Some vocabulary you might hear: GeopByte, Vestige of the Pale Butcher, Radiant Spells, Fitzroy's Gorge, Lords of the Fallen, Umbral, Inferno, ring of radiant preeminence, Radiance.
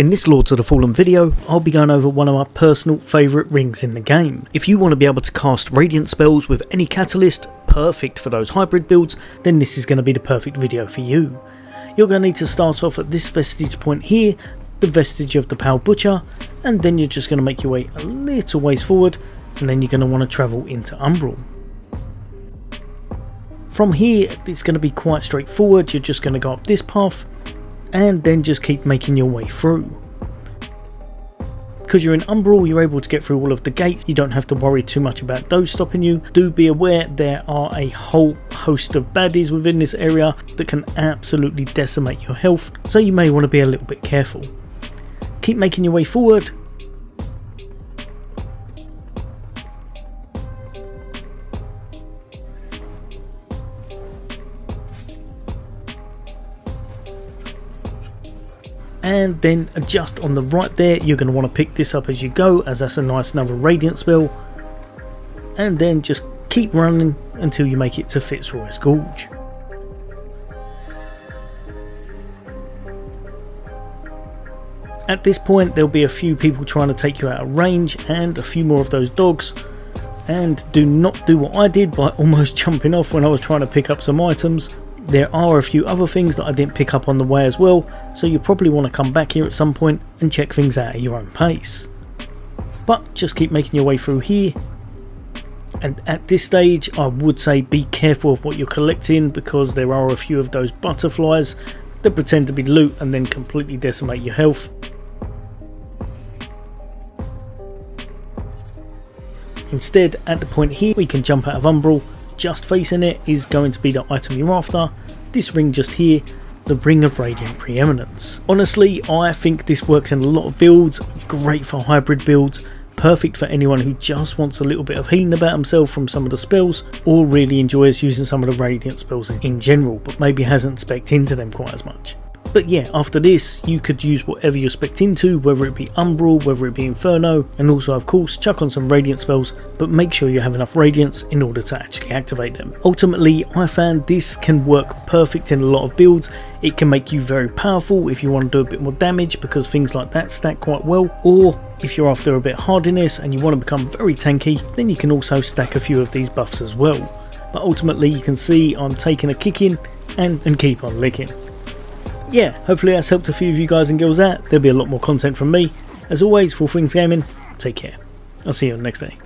In this Lords of the Fallen video, I'll be going over one of my personal favourite rings in the game. If you want to be able to cast Radiant Spells with any catalyst, perfect for those hybrid builds, then this is going to be the perfect video for you. You're going to need to start off at this vestige point here, the Vestige of the Pale Butcher, and then you're just going to make your way a little ways forward, and then you're going to want to travel into Umbral. From here, it's going to be quite straightforward. You're just going to go up this path and then just keep making your way through. Because you're in Umbral, you're able to get through all of the gates. You don't have to worry too much about those stopping you. Do be aware there are a whole host of baddies within this area that can absolutely decimate your health, so you may want to be a little bit careful. Keep making your way forward. And then just on the right there, you're going to want to pick this up as you go, as that's a nice another Radiant spell. And then just keep running until you make it to Fitzroy's Gorge. At this point, there'll be a few people trying to take you out of range and a few more of those dogs. And do not do what I did by almost jumping off when I was trying to pick up some items. There are a few other things that I didn't pick up on the way as well, so you probably want to come back here at some point and check things out at your own pace. But just keep making your way through here, and at this stage I would say be careful of what you're collecting, because there are a few of those butterflies that pretend to be loot and then completely decimate your health. Instead, at the point here, we can jump out of Umbral. Just facing it is going to be the item you're after, this ring just here, the Ring of Radiant Preeminence. Honestly, I think this works in a lot of builds, great for hybrid builds, perfect for anyone who just wants a little bit of healing about himself from some of the spells, or really enjoys using some of the Radiant spells in general, but maybe hasn't specced into them quite as much. But yeah, after this, you could use whatever you're specced into, whether it be Umbral, whether it be Inferno, and also of course chuck on some Radiant spells, but make sure you have enough Radiance in order to actually activate them. Ultimately, I found this can work perfect in a lot of builds. It can make you very powerful if you want to do a bit more damage, because things like that stack quite well, or if you're after a bit of hardiness and you want to become very tanky, then you can also stack a few of these buffs as well. But ultimately, you can see I'm taking a kick in and keep on licking. Yeah, hopefully that's helped a few of you guys and girls out. There'll be a lot more content from me. As always, for All Things Gaming, take care. I'll see you on the next day.